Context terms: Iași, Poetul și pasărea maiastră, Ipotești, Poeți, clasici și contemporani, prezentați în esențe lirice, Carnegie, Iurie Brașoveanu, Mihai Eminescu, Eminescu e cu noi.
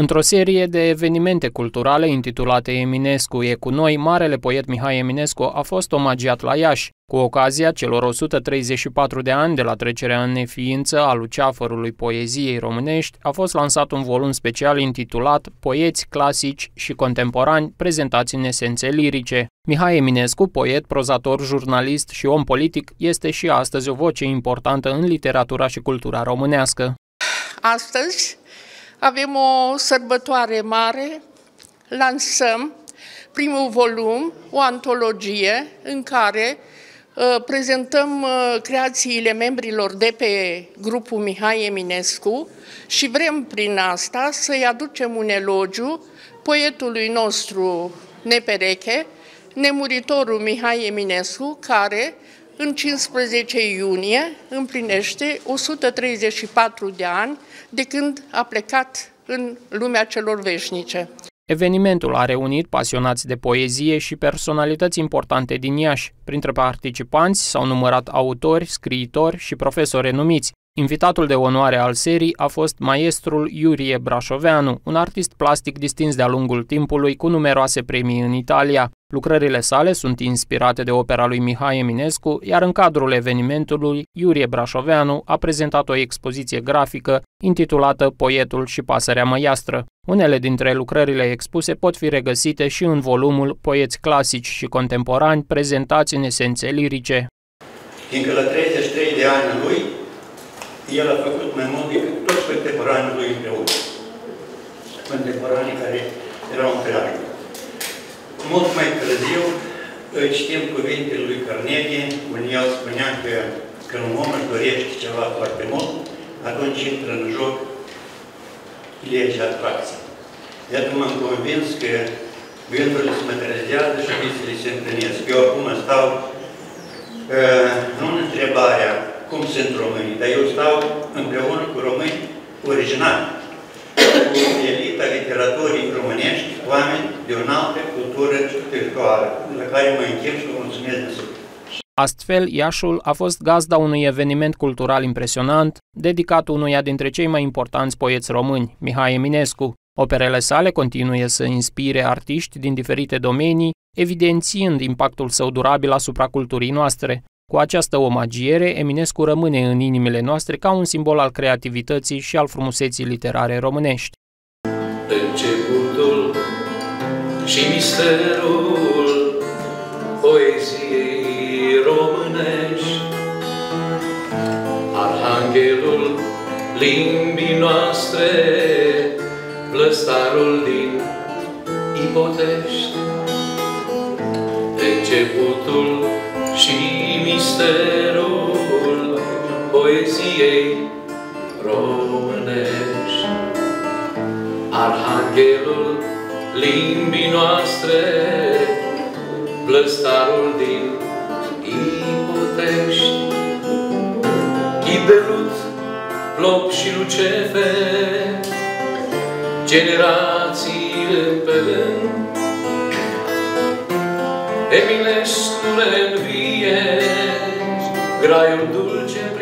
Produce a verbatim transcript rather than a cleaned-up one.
Într-o serie de evenimente culturale intitulate Eminescu e cu noi, marele poet Mihai Eminescu a fost omagiat la Iași, cu ocazia celor o sută treizeci și patru de ani de la trecerea în neființă a luceafărului poeziei românești, a fost lansat un volum special intitulat Poeți, clasici și contemporani, prezentați în esențe lirice. Mihai Eminescu, poet, prozator, jurnalist și om politic, este și astăzi o voce importantă în literatura și cultura românească. Astăzi avem o sărbătoare mare, lansăm primul volum, o antologie în care uh, prezentăm uh, creațiile membrilor de pe grupul Mihai Eminescu și vrem prin asta să-i aducem un elogiu poetului nostru nepereche, nemuritorul Mihai Eminescu, care în cincisprezece iunie împlinește o sută treizeci și patru de ani de când a plecat în lumea celor veșnice. Evenimentul a reunit pasionați de poezie și personalități importante din Iași. Printre participanți s-au numărat autori, scriitori și profesori renumiți. Invitatul de onoare al serii a fost maestrul Iurie Brașoveanu, un artist plastic distins de-a lungul timpului cu numeroase premii în Italia. Lucrările sale sunt inspirate de opera lui Mihai Eminescu, iar în cadrul evenimentului, Iurie Brașoveanu a prezentat o expoziție grafică intitulată Poetul și pasărea maiastră. Unele dintre lucrările expuse pot fi regăsite și în volumul Poeți clasici și contemporani prezentați în esențe lirice. Fiindcă la treizeci și trei de ani lui, el a făcut mai mult decât toți contemporanii lui împreună. Contemporanii care erau în perioadă. Mult mai târziu, știm cuvintele lui Carnegie, unde el spunea că când un om își dorește ceva foarte mult, atunci intră în joc legea atracției. Iar m-am convins că gândurile se materializează și visele se întâlnesc. Eu acum stau, uh, nu în întrebarea cum sunt românii, dar eu stau împreună cu români originali, cu elita literaturii românești, oameni de o altă cultură spirituală, la care mă închip și vă mulțumesc de suflet. Astfel, Iașul a fost gazda unui eveniment cultural impresionant, dedicat unuia dintre cei mai importanți poeți români, Mihai Eminescu. Operele sale continuă să inspire artiști din diferite domenii, evidențiind impactul său durabil asupra culturii noastre. Cu această omagiere, Eminescu rămâne în inimile noastre ca un simbol al creativității și al frumuseții literare românești. Începutul și misterul poeziei românești, arhanghelul limbii noastre, blăstarul din Ipotești. Începutul și misterul poeziei românești, arhanghelul limbii noastre, blăstarul din Ipotești, chip de lut, plop și lucefe, generațiile pe rând, Eminescu-le-nvie, graiul dulce